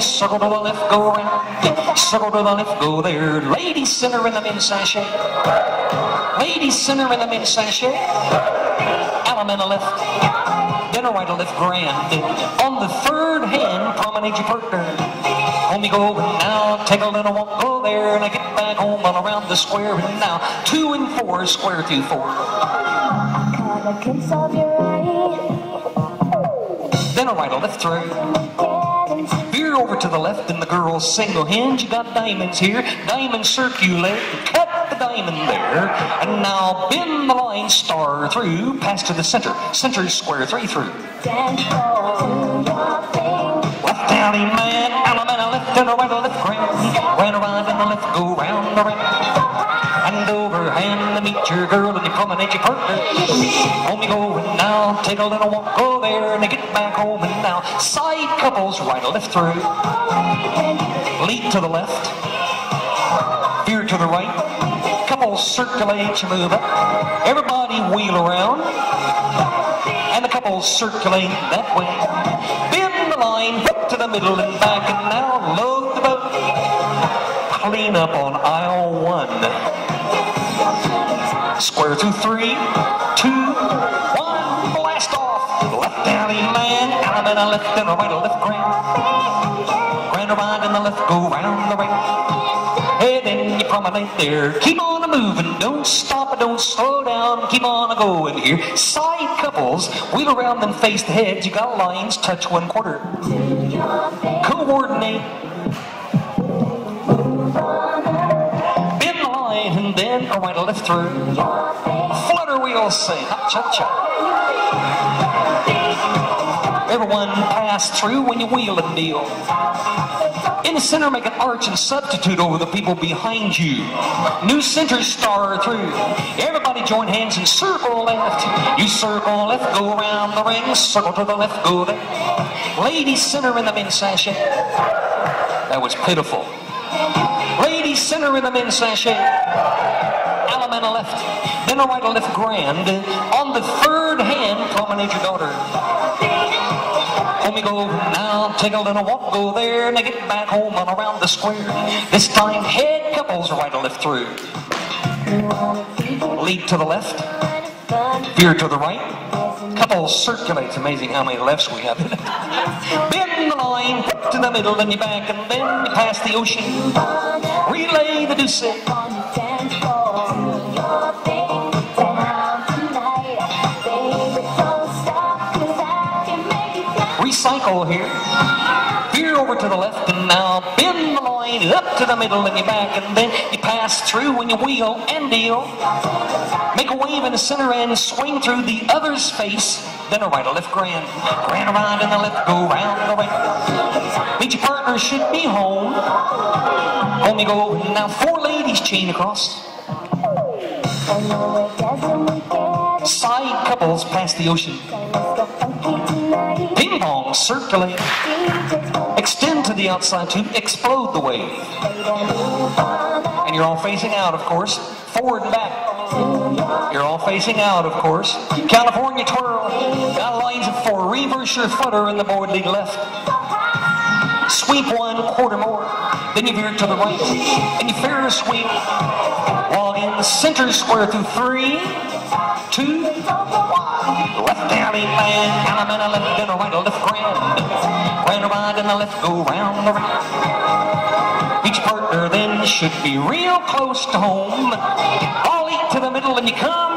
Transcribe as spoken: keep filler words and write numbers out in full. Circle to the left, go around. Circle to the left, go there. Ladies center in the men's sashay. Ladies center in the men's sashay. Elemental left. Dinner right to left, grand. On the third hand, promenade your partner. Homie, go over now. Take a little walk, go there. And I get back home all around the square. And now, two and four, square two, four. Have a kiss of your eye. Dinner right to left, through. Veer over to the left in the girl's single hinge. You got diamonds here, diamonds circulate. Cut the diamond there, and now bend the line star through. Pass to the center, center square three through. Left alley man, Alabama left and a right, left grand, right around and the left, go round the right. Hand over hand to meet your girl and you promenade your partner. Homie, go and now take a little walk, go there and get back home and now. Side couples, right or left through. Lead to the left. Veer to the right. Couples circulate, you move up. Everybody wheel around. And the couples circulate that way. Bend the line, up to the middle and back and now load the boat. Clean up on aisle one. Square two, three, two, one, blast off. Left alley man, Alabama left and a right, a left grand. Grand around and the left, go round the right. Hey, then you promenade there. Keep on a moving, don't stop and don't slow down. Keep on a going here. Side couples, wheel around and face the heads. You got lines, touch one quarter. Coordinate. And then a right to left through. Flutter wheel sing. Hop, cha, cha. Everyone pass through when you wheel and deal. In the center, make an arch and substitute over the people behind you. New center star through. Everybody join hands and circle left. You circle left, go around the ring. Circle to the left, go there. Ladies center in the men's sashay. That was pitiful. Ladies center in the men's sashay. Alabama left. Then a right to left grand. On the third hand, promenade your daughter. Homie, go now. Take a little walk, go there. Now get back home and around the square. This time, head couples right to left through. Lead to the left. Veer to the right. Couples circulate. It's amazing how many lefts we have in it. Bend the line. Up to the middle and you back. And then you pass the ocean. Relay the deuce. Recycle here. Veer over to the left and now bend the line up to the middle and you back and then you pass through when you wheel and deal. Make a wave in the center and swing through the other's face. Then a right to left grand. Grand around and the left, go round the right. Meet your partner, should be home. Home you go. Now four ladies chain across. Side couples past the ocean. Ping pong, circulate. Extend to the outside to explode the wave. And you're all facing out, of course. Forward and back. You're all facing out, of course. California twirl. Got lines of four. Reverse your footer in the board lead left. Sweep one quarter more. Then you veer to the right. And you fair sweep. Log in the center square through three, two, one. Left alley man, Alabama left and a right, a left grand. Grand around and a left, go round the right. Each partner then should be real close to home. All eat to the middle and you come.